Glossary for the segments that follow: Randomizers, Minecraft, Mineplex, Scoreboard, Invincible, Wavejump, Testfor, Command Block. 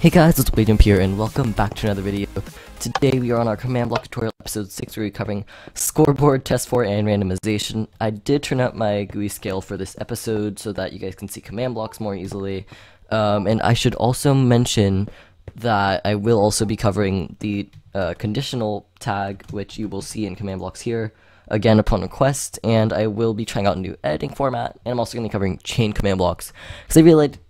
Hey guys, it's Wavejump here, and welcome back to another video. Today we are on our command block tutorial episode 6, where we're covering Scoreboard, Testfor, and Randomization. I did turn up my GUI scale for this episode so that you guys can see command blocks more easily. And I should also mention that I will also be covering the conditional tag, which you will see in command blocks here, again upon request, and I will be trying out a new editing format, and I'm also going to be covering chain command blocks, because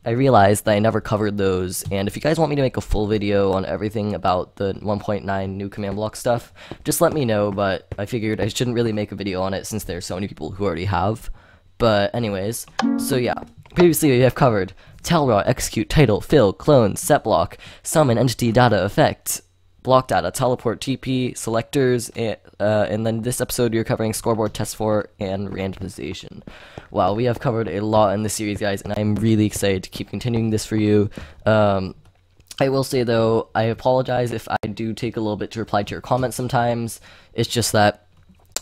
I realized that I never covered those, and if you guys want me to make a full video on everything about the 1.9 new command block stuff, just let me know, but I figured I shouldn't really make a video on it since there are so many people who already have. But anyways, so yeah, previously we have covered tell raw, execute, title, fill, clone, set block, summon, entity, data, effect, block data, teleport, TP, selectors, and then this episode you're covering Scoreboard, Testfor, and Randomization. Wow, we have covered a lot in this series, guys, and I'm really excited to keep continuing this for you. I will say, though, I apologize if I do take a little bit to reply to your comments sometimes. It's just that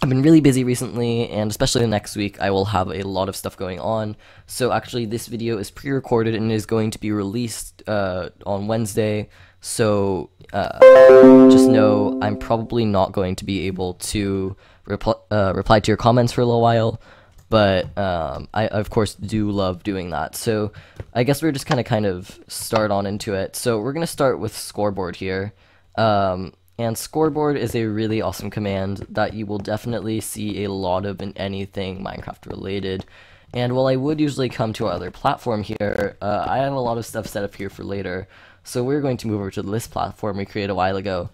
I've been really busy recently, and especially the next week I will have a lot of stuff going on. So actually this video is pre-recorded and is going to be released on Wednesday. So just know I'm probably not going to be able to reply to your comments for a little while, but I of course do love doing that. So I guess we're just kind of start on into it. So we're gonna start with Scoreboard here. And Scoreboard is a really awesome command that you will definitely see a lot of in anything Minecraft related. And while I would usually come to our other platform here, I have a lot of stuff set up here for later. So we're going to move over to this platform we created a while ago.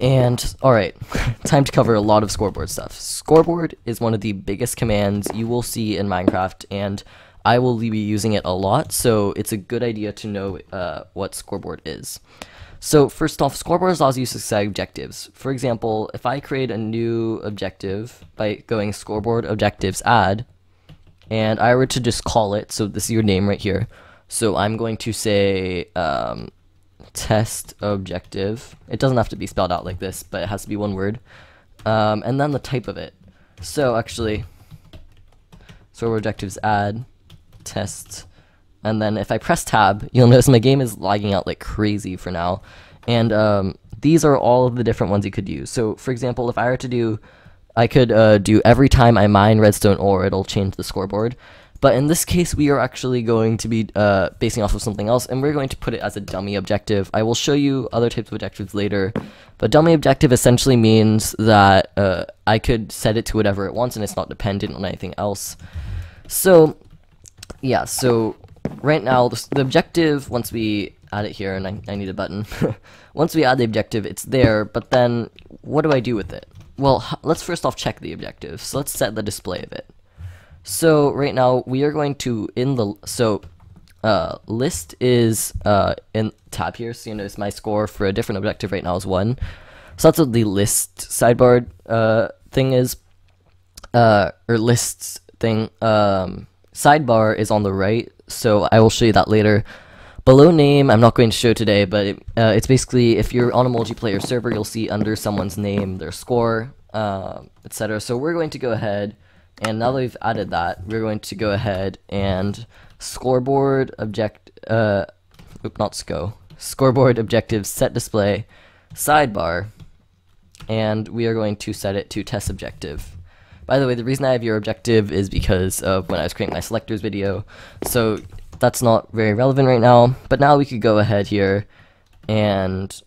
And alright, time to cover a lot of Scoreboard stuff. Scoreboard is one of the biggest commands you will see in Minecraft, and I will be using it a lot, so it's a good idea to know what Scoreboard is. So first off, Scoreboard allows you to set objectives. For example, if I create a new objective by going Scoreboard objectives add, and I were to just call it, so this is your name right here. So I'm going to say test objective. It doesn't have to be spelled out like this, but it has to be one word. And then the type of it. So actually, Scoreboard objectives add test. And then if I press tab, you'll notice my game is lagging out like crazy for now. And these are all of the different ones you could use. So for example, if I were to do, I could do every time I mine redstone ore, it'll change the Scoreboard. But in this case, we are actually going to be basing off of something else, and we're going to put it as a dummy objective. I will show you other types of objectives later, but dummy objective essentially means that I could set it to whatever it wants, and it's not dependent on anything else. So yeah, so right now, the objective, once we add it here, and I need a button, once we add the objective, it's there, but then what do I do with it? Well, let's first off check the objective, so let's set the display of it. So right now, we are going to, list is in tab here, so you notice my score for a different objective right now is 1. So that's what the list sidebar thing is, or lists thing. Sidebar is on the right, so I will show you that later. Below name, I'm not going to show today, but it's basically if you're on a multiplayer server, you'll see under someone's name their score, etc. So we're going to go ahead, and now that we've added that, we're going to go ahead and Scoreboard objective set display sidebar, and we are going to set it to test objective. By the way, the reason I have your objective is because of when I was creating my selectors video, so that's not very relevant right now. But now we could go ahead here, and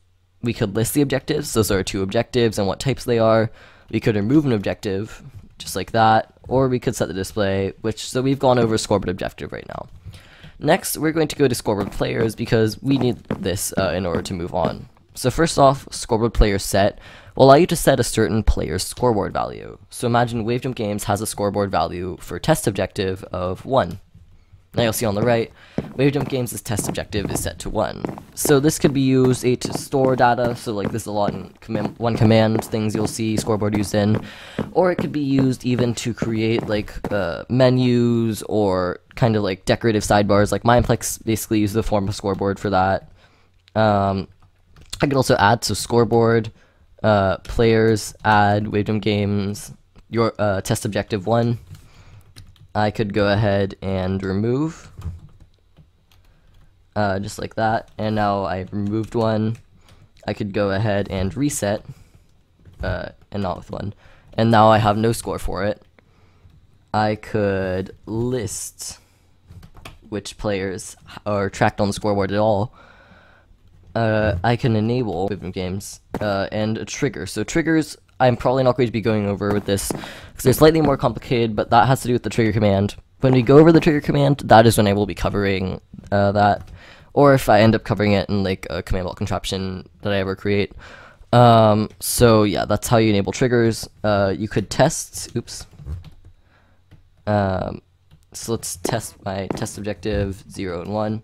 we could list the objectives. Those are 2 objectives and what types they are. We could remove an objective, just like that, or we could set the display, so we've gone over Scoreboard objective right now. Next, we're going to go to Scoreboard players because we need this in order to move on. So first off, Scoreboard player set will allow you to set a certain player's scoreboard value. So imagine Wavejump Games has a scoreboard value for test objective of 1. Now you'll see on the right, Wavejump Games' test objective is set to 1. So this could be used to store data, so like this is a lot in one command things you'll see Scoreboard used in, or it could be used even to create like menus or kind of like decorative sidebars, like Mineplex basically uses the form of Scoreboard for that. I could also add, so Scoreboard players add Wavejump Games your test objective 1. I could go ahead and remove, just like that, and now I removed one. I could go ahead and reset, and not with one, and now I have no score for it. I could list which players are tracked on the scoreboard at all. I can enable games, and a trigger. So triggers, I'm probably not going to be going over with this, because they're slightly more complicated, but that has to do with the trigger command. When we go over the trigger command, that is when I will be covering that, or if I end up covering it in like a command block contraption that I ever create. So yeah, that's how you enable triggers. You could test, oops. So let's test my test objective, 0 and 1.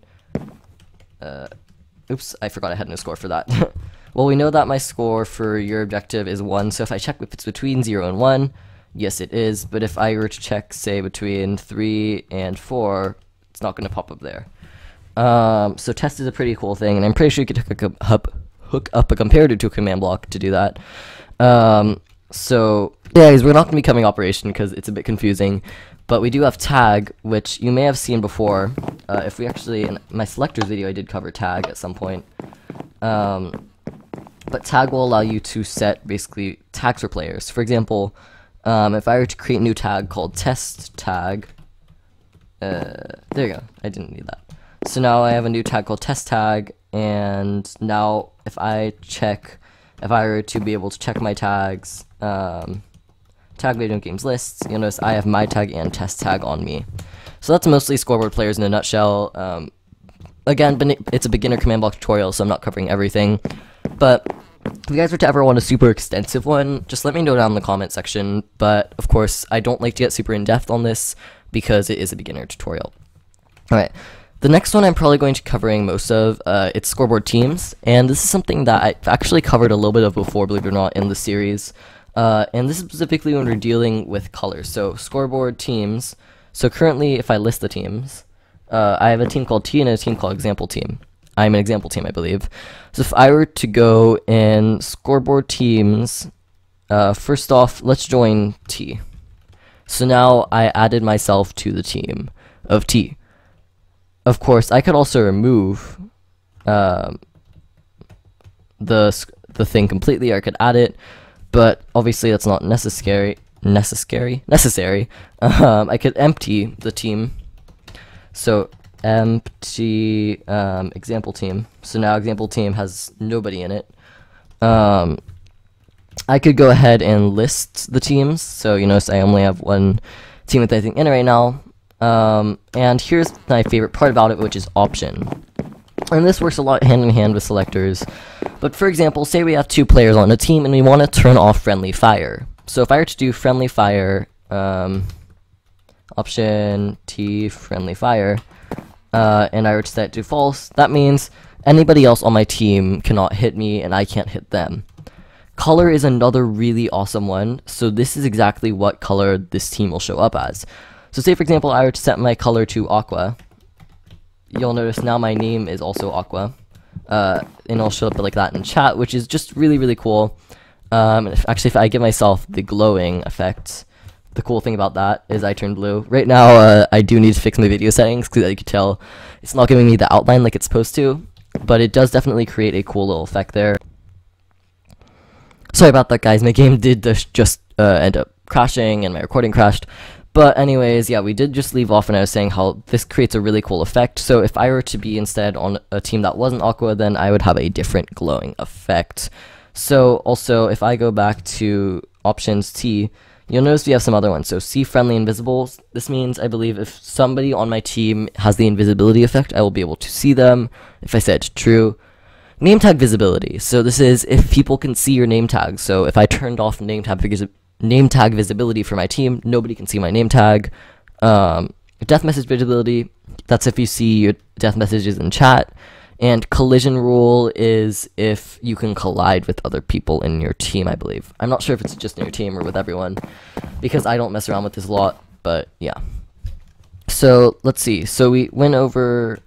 Oops, I forgot I had no score for that. Well, we know that my score for your objective is 1, so if I check if it's between 0 and 1, yes it is, but if I were to check, say, between 3 and 4, it's not going to pop up there. So test is a pretty cool thing, and I'm pretty sure you could hook up a comparator to a command block to do that. So, yeah, we're not going to be covering operation because it's a bit confusing, but we do have tag, which you may have seen before. If we actually, in my selectors video, I did cover tag at some point. But tag will allow you to set, basically, tags for players. For example, if I were to create a new tag called test tag, there you go, I didn't need that. So now I have a new tag called test tag, and now if I check, if I were to be able to check my tags, tag Wavejump games lists, you'll notice I have my tag and test tag on me. So that's mostly scoreboard players in a nutshell. Again, it's a beginner command block tutorial, so I'm not covering everything. But if you guys were to ever want a super extensive one, just let me know down in the comment section. But of course, I don't like to get super in-depth on this because it is a beginner tutorial. Alright, the next one I'm probably going to be covering most of, it's scoreboard teams. And this is something that I've actually covered a little bit of before, believe it or not, in the series. And this is specifically when we're dealing with colors. So scoreboard teams. So currently, if I list the teams, I have a team called T and a team called example team. I'm an example team, I believe. So if I were to go in scoreboard teams, first off, let's join T. So now I added myself to the team of T. Of course, I could also remove the thing completely, or I could add it, but obviously that's not necessary. I could empty the team. So empty example team. So now example team has nobody in it. I could go ahead and list the teams. So you notice I only have one team with anything in it right now. And here's my favorite part about it, which is option. And this works a lot hand in hand with selectors. But for example, say we have 2 players on a team and we want to turn off friendly fire. So if I were to do friendly fire, option T friendly fire, and I were to set to false, that means anybody else on my team cannot hit me and I can't hit them. Color is another really awesome one. So this is exactly what color this team will show up as. So say for example I were to set my color to aqua, you'll notice now my name is also aqua, and I'll show up like that in chat, which is just really, really cool. If I give myself the glowing effect, the cool thing about that is I turn blue. Right now, I do need to fix my video settings, because as you can tell, it's not giving me the outline like it's supposed to, but it does definitely create a cool little effect there. Sorry about that, guys. My game did just end up crashing, and my recording crashed. But anyways, yeah, we did just leave off when I was saying how this creates a really cool effect. So if I were to be instead on a team that wasn't aqua, then I would have a different glowing effect. So also, if I go back to options T, you'll notice we have some other ones. So C friendly invisible. This means, I believe, if somebody on my team has the invisibility effect, I will be able to see them. If I set true, name tag visibility. So this is if people can see your name tag. So if I turned off name tag visibility for my team, nobody can see my name tag. Death message visibility, that's if you see your death messages in chat. And collision rule is if you can collide with other people in your team, I believe. I'm not sure if it's just in your team or with everyone, because I don't mess around with this a lot, but yeah. So, let's see. So we went over,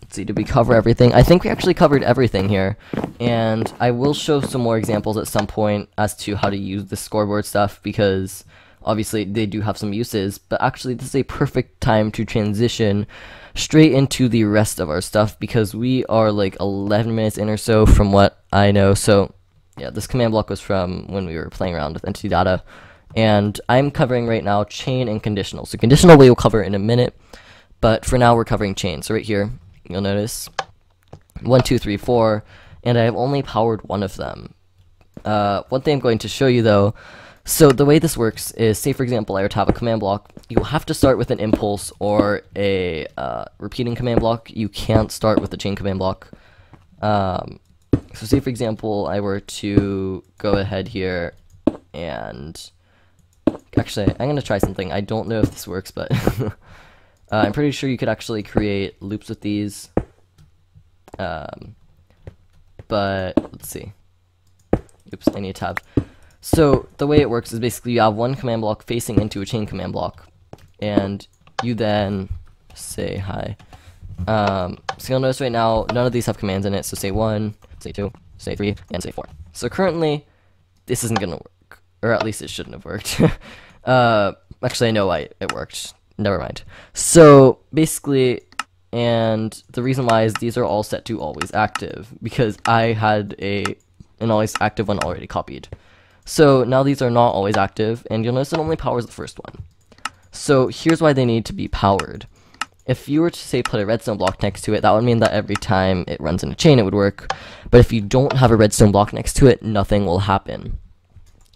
let's see, did we cover everything? I think we actually covered everything here, and I will show some more examples at some point as to how to use the scoreboard stuff, because Obviously, they do have some uses, but actually this is a perfect time to transition straight into the rest of our stuff, because we are like 11 minutes in or so from what I know. So yeah, this command block was from when we were playing around with entity data, and I'm covering right now chain and conditional. So conditional we will cover in a minute, but for now we're covering chain. So right here, you'll notice 1, 2, 3, 4, and I have only powered one of them. One thing I'm going to show you though, so the way this works is, say for example I were to have a command block, you'll have to start with an impulse or a repeating command block. You can't start with a chain command block. So say for example I were to go ahead here and, actually I'm going to try something. I don't know if this works, but I'm pretty sure you could actually create loops with these. But let's see. Oops, I need a tab. So the way it works is basically you have one command block facing into a chain command block, and you then say hi. So you'll notice right now none of these have commands in it. So say 1, say 2, say 3, and say 4. So currently this isn't gonna work, or at least it shouldn't have worked. Actually, I know why it worked. Never mind. So basically, and the reason why is these are all set to always active, because I had an always active one already copied. So now these are not always active, and you'll notice it only powers the first one. So here's why they need to be powered. If you were to say put a redstone block next to it, that would mean that every time it runs in a chain it would work, but if you don't have a redstone block next to it, nothing will happen.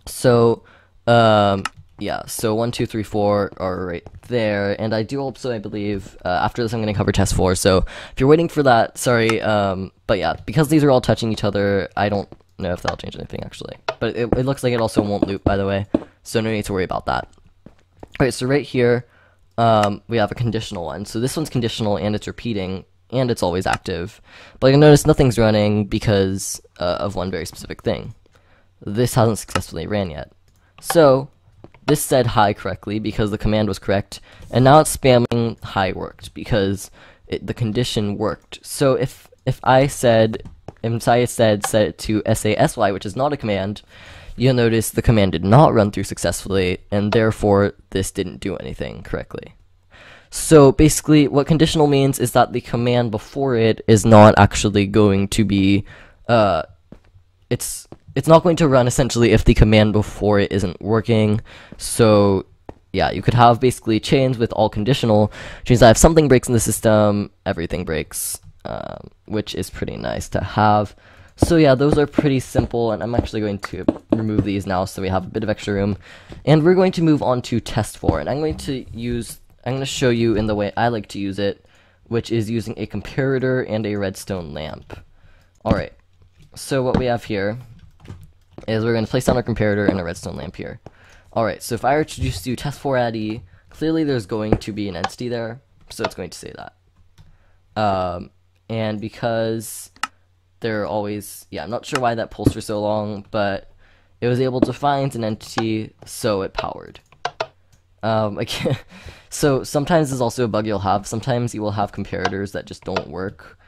So yeah, so 1, 2, 3, 4 are right there, and I do also, I believe, after this I'm going to cover Testfor, so if you're waiting for that, sorry, but yeah, because these are all touching each other, I don't know if that'll change anything, actually, but it looks like it also won't loop, by the way, so no need to worry about that. Alright, so right here, we have a conditional one, so this one's conditional, and it's repeating, and it's always active, but you'll notice nothing's running because of one very specific thing. This hasn't successfully ran yet. So this said hi correctly because the command was correct, and now it's spamming hi worked because the condition worked. So if I said, set it to SASY, which is not a command, you'll notice the command did not run through successfully, and therefore this didn't do anything correctly. So basically what conditional means is that the command before it is not actually going to be, it's not going to run essentially if the command before it isn't working. So yeah, you could have basically chains with all conditional, which means that if something breaks in the system, everything breaks, which is pretty nice to have. So yeah, those are pretty simple, and I'm actually going to remove these now so we have a bit of extra room. And we're going to move on to Testfor, and I'm going to show you in the way I like to use it, which is using a comparator and a redstone lamp. Alright, so what we have here is we're going to place down our comparator and a redstone lamp here. Alright, so if I were to just do Testfor add E, clearly there's going to be an entity there, so it's going to say that. And because they're always, yeah, I'm not sure why that pulsed for so long, but it was able to find an entity, so it powered. So sometimes this is also a bug you'll have. Sometimes you will have comparators that just don't work,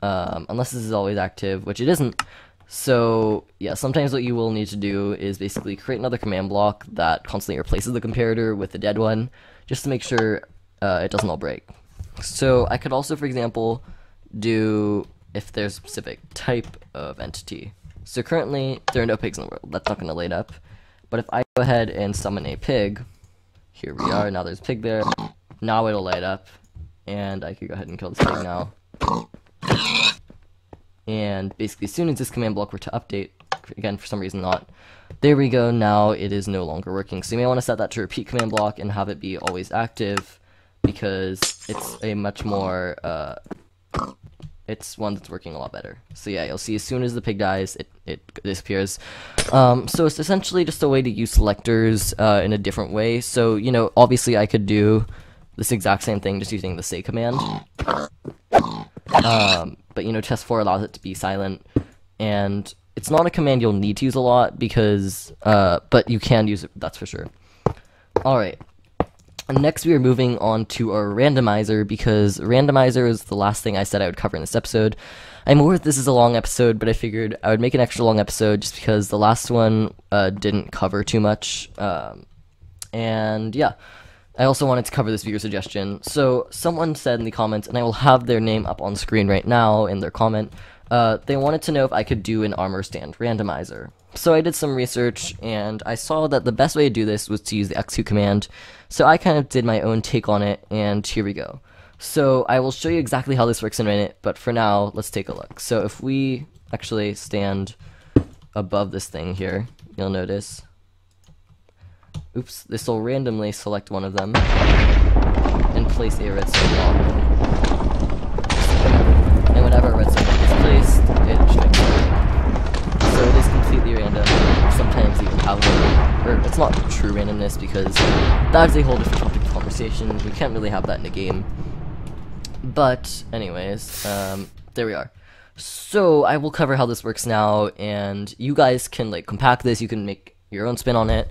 unless this is always active, which it isn't. So yeah, sometimes what you will need to do is basically create another command block that constantly replaces the comparator with the dead one, just to make sure it doesn't all break. So I could also, for example, do if there's a specific type of entity. So currently there are no pigs in the world, that's not going to light up, but if I go ahead and summon a pig, here we are, now there's a pig there, now it'll light up, and I could go ahead and kill this pig now. And basically as soon as this command block were to update, again for some reason not, there we go, now it is no longer working. So you may want to set that to repeat command block and have it be always active, because it's a much more, it's one that's working a lot better. So yeah, you'll see as soon as the pig dies, it disappears. So it's essentially just a way to use selectors in a different way. So, you know, obviously I could do this exact same thing just using the say command. But you know, Testfor allows it to be silent, and it's not a command you'll need to use a lot because, but you can use it, that's for sure. Alright, next we are moving on to our randomizer, because randomizer is the last thing I said I would cover in this episode. I'm aware that this is a long episode, but I figured I would make an extra long episode just because the last one didn't cover too much, And yeah, I also wanted to cover this viewer suggestion. So someone said in the comments, and I will have their name up on screen right now in their comment, they wanted to know if I could do an armor stand randomizer. So I did some research, and I saw that the best way to do this was to use the X2 command, so I kind of did my own take on it, and here we go. So I will show you exactly how this works in a minute, but for now, let's take a look. So if we actually stand above this thing here, you'll notice, oops, this will randomly select one of them and place a redstone block. And whenever a redstone block is placed, it strikes it. So it is completely random. Sometimes even power, or it's not true randomness because that's a whole different topic of conversation. We can't really have that in a game. But anyways, there we are. So I will cover how this works now, and you guys can like compact this. You can make your own spin on it.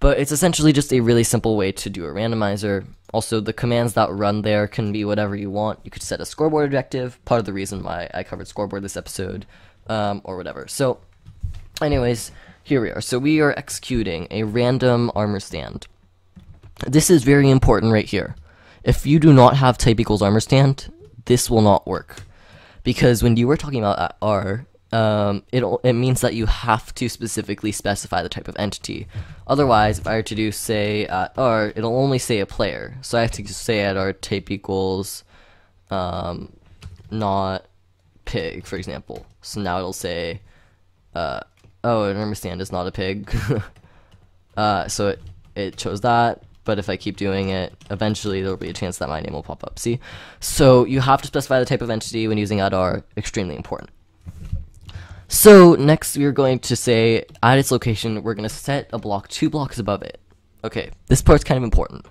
But it's essentially just a really simple way to do a randomizer. Also, the commands that run there can be whatever you want. You could set a scoreboard objective, part of the reason why I covered scoreboard this episode, or whatever. So, anyways, here we are. So we are executing a random armor stand. This is very important right here. If you do not have type equals armor stand, this will not work. Because when you were talking about R, it means that you have to specifically specify the type of entity. Otherwise, if I were to do say at R, it'll only say a player. So I have to say at R type equals not pig, for example. So now it'll say oh, an armor stand is not a pig. So it chose that. But if I keep doing it, eventually there'll be a chance that my name will pop up. See, so you have to specify the type of entity when using at R. Extremely important. So next we're going to say, at its location, we're going to set a block 2 blocks above it. Okay, this part's kind of important.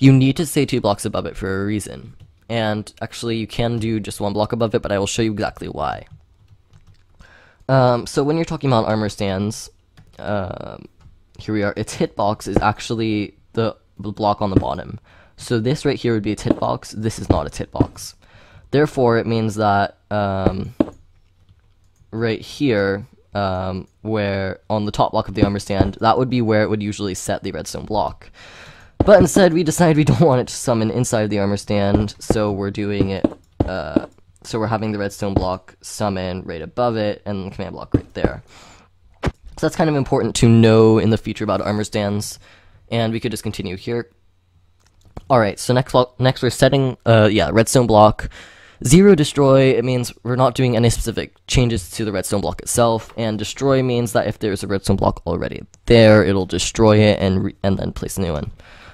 You need to say 2 blocks above it for a reason. And actually, you can do just 1 block above it, but I will show you exactly why. So when you're talking about armor stands, here we are, its hitbox is actually the block on the bottom. So this right here would be its hitbox. This is not its hitbox. Therefore, it means that right here, where on the top block of the armor stand, that would be where it would usually set the redstone block. But instead, we decided we don't want it to summon inside the armor stand, so we're doing it, so we're having the redstone block summon right above it, and the command block right there. So that's kind of important to know in the future about armor stands, and we could just continue here. Alright, so next we're setting, redstone block. 0 destroy, it means we're not doing any specific changes to the redstone block itself, and destroy means that if there's a redstone block already there, it'll destroy it and then place a new one.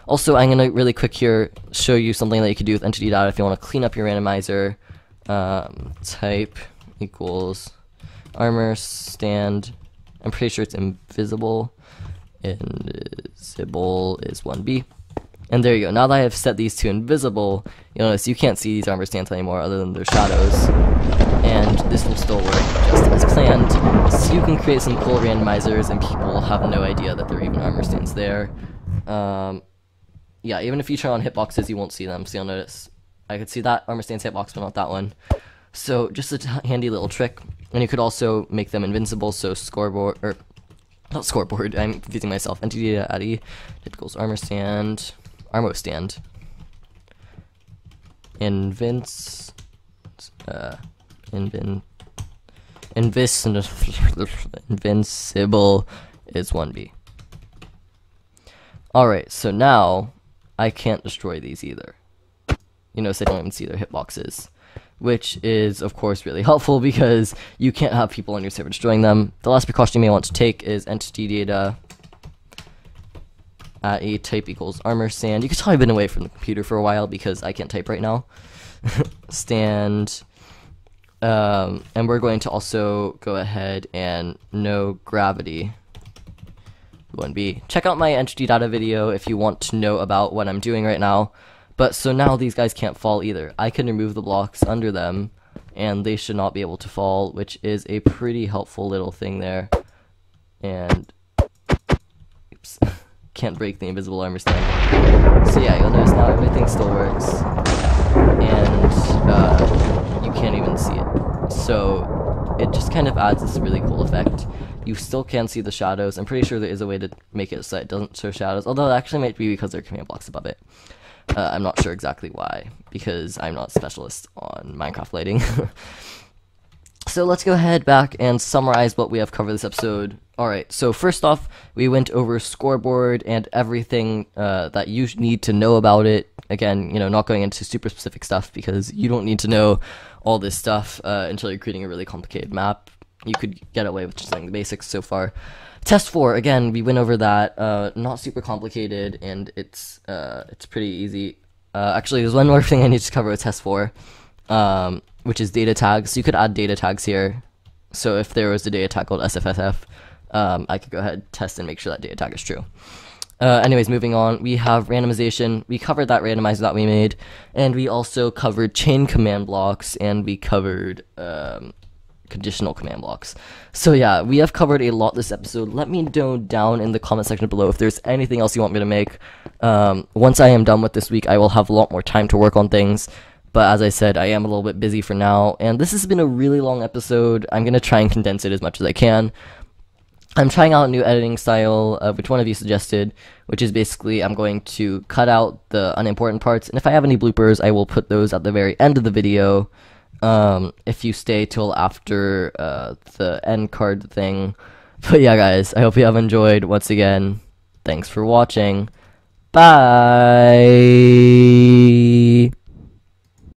Also, I'm going to really quick here show you something that you could do with entity data if you want to clean up your randomizer. Type equals armor stand. I'm pretty sure it's invisible. Invisible is 1B. And there you go. Now that I have set these to invisible, you'll notice you can't see these armor stands anymore other than their shadows. And this will still work just as planned. So you can create some cool randomizers and people will have no idea that there are even armor stands there. Yeah, even if you turn on hitboxes, you won't see them. So you'll notice I could see that armor stand's hitbox, but not that one. So just a handy little trick. And you could also make them invincible, so scoreboard, or not scoreboard, I'm confusing myself. Entity data ID equals armor stand. Armo stand. Invincible is 1B. Alright, so now I can't destroy these either. You notice I don't even see their hitboxes. Which is, of course, really helpful because you can't have people on your server destroying them. The last precaution you may want to take is entity data at a type equals armor stand. You can tell I've been away from the computer for a while because I can't type right now. Stand. And we're going to also go ahead and no gravity 1B. Check out my entity data video if you want to know about what I'm doing right now. But so now these guys can't fall either. I can remove the blocks under them and they should not be able to fall, which is a pretty helpful little thing there. And oops. Can't break the invisible armor stand. So yeah, you'll notice now everything still works, and you can't even see it. So it just kind of adds this really cool effect. you still can see the shadows. I'm pretty sure there is a way to make it so it doesn't show shadows, although it actually might be because there are command blocks above it. I'm not sure exactly why, because I'm not a specialist on Minecraft lighting. So let's go ahead back and summarize what we have covered this episode. Alright, so first off, we went over Scoreboard and everything that you need to know about it. Again, you know, not going into super specific stuff because you don't need to know all this stuff until you're creating a really complicated map. You could get away with just saying the basics so far. Testfor, again, we went over that. Not super complicated, and it's pretty easy. Actually, there's one more thing I need to cover with Testfor, which is data tags. So you could add data tags here. So if there was a data tag called SFSF, I could go ahead, test, and make sure that data tag is true. Anyways, moving on, we have randomization. We covered that randomizer that we made, and we also covered chain command blocks, and we covered conditional command blocks. So yeah, we have covered a lot this episode. Let me know down in the comment section below if there's anything else you want me to make. Once I am done with this week, I will have a lot more time to work on things. But as I said, I am a little bit busy for now, and this has been a really long episode. I'm going to try and condense it as much as I can. I'm trying out a new editing style, which one of you suggested, which is basically I'm going to cut out the unimportant parts, and if I have any bloopers, I will put those at the very end of the video. If you stay till after the end card thing. But yeah, guys, I hope you have enjoyed. Once again, thanks for watching. Bye!